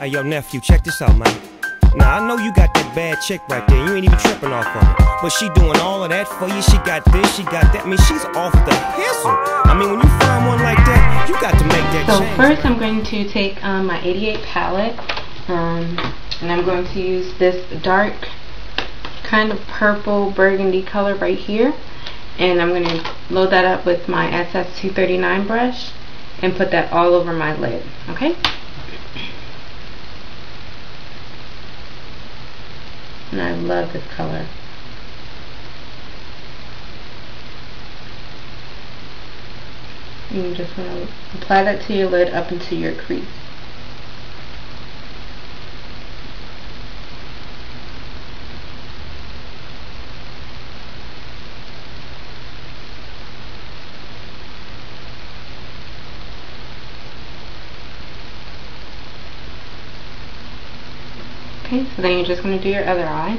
Hey, yo, nephew, check this out, man. Now, I know you got that bad chick right there. You ain't even tripping off of it. But she doing all of that for you. She got this, she got that. I mean, she's off the hizzle. I mean, when you find one like that, you got to make that change. So first, I'm going to take my 88 palette, and I'm going to use this dark kind of purple burgundy color right here. And I'm going to load that up with my SS239 brush and put that all over my lid, okay? And I love this color. You just want to apply that to your lid up into your crease. Okay, so then you're just going to do your other eye.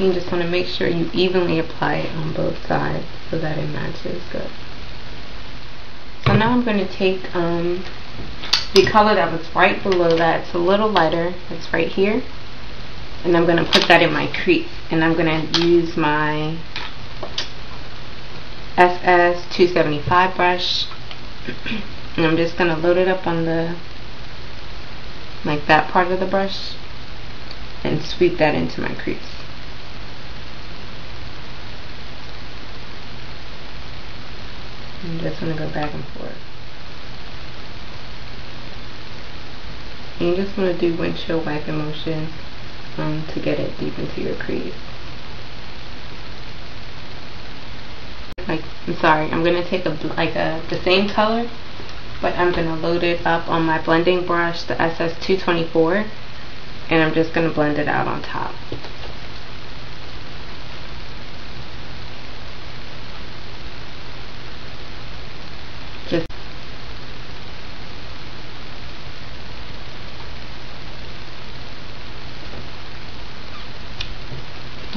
You just want to make sure you evenly apply it on both sides so that it matches good. So now I'm going to take the color that was right below that. It's a little lighter. It's right here. And I'm going to put that in my crease, and I'm going to use my SS275 brush, and I'm just going to load it up on the, like that part of the brush, and sweep that into my crease. I'm just going to go back and forth. And you just want to do windshield wiper motion to get it deep into your crease. I'm gonna take the same color, but I'm gonna load it up on my blending brush, the SS224, and I'm just gonna blend it out on top.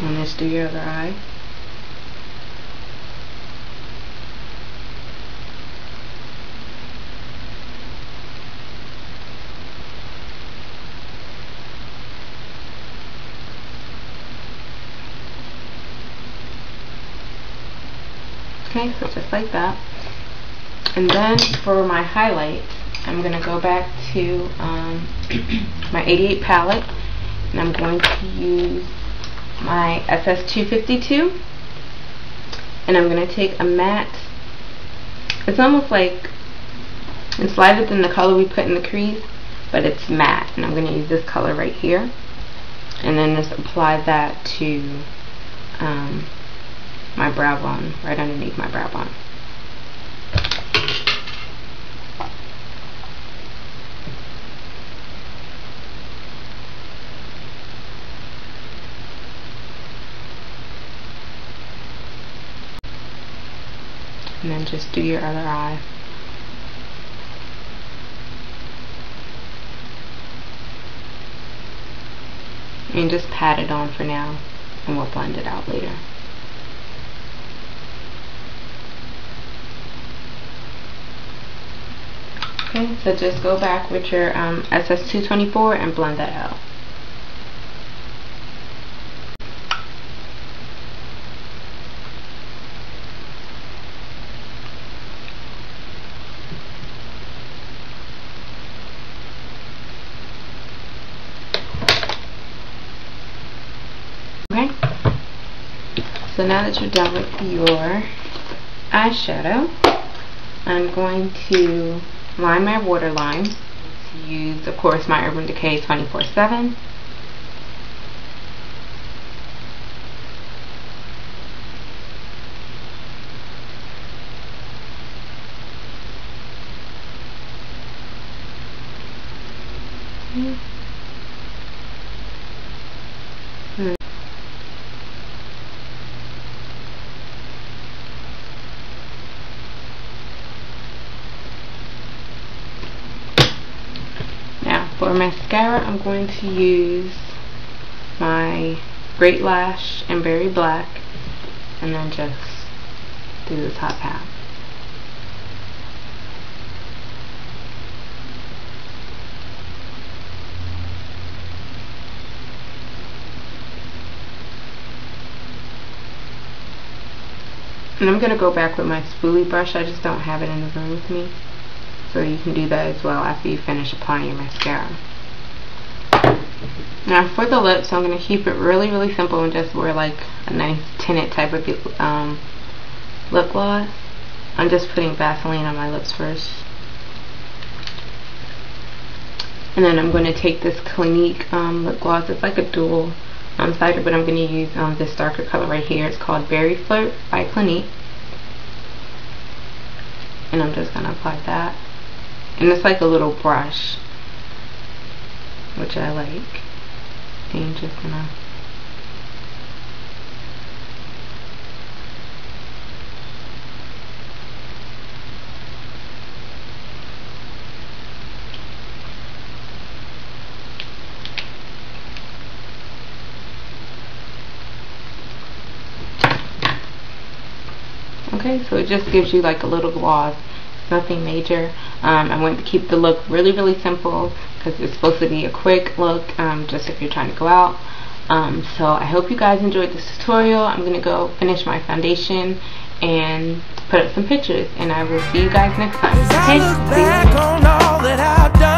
And just do your other eye. Okay, so just like that. And then for my highlight, I'm going to go back to my 88 palette, and I'm going to use my SS252, and I'm going to take a matte, it's almost like it's lighter than the color we put in the crease, but it's matte, and I'm going to use this color right here, and then just apply that to my brow bone, right underneath my brow bone. And then just do your other eye. And just pat it on for now, and we'll blend it out later. Okay, so just go back with your SS224 and blend that out. Okay, so now that you're done with your eyeshadow, I'm going to line my waterline. Use, of course, my Urban Decay 24/7. For for mascara, I'm going to use my Great Lash and Berry Black, and then just do the top half. And I'm going to go back with my spoolie brush. I just don't have it in the room with me. So you can do that as well after you finish applying your mascara. Now for the lips, I'm going to keep it really, really simple and just wear like a nice tinted type of lip gloss. I'm just putting Vaseline on my lips first. And then I'm going to take this Clinique lip gloss. It's like a dual sider, but I'm going to use this darker color right here. It's called Berry Flirt by Clinique, and I'm just going to apply that, and it's like a little brush, which I like, and just going to okay, so it just gives you like a little gloss, nothing major. I want to keep the look really, really simple because it's supposed to be a quick look, just if you're trying to go out. So I hope you guys enjoyed this tutorial. I'm going to go finish my foundation and put up some pictures, and I will see you guys next time. Okay,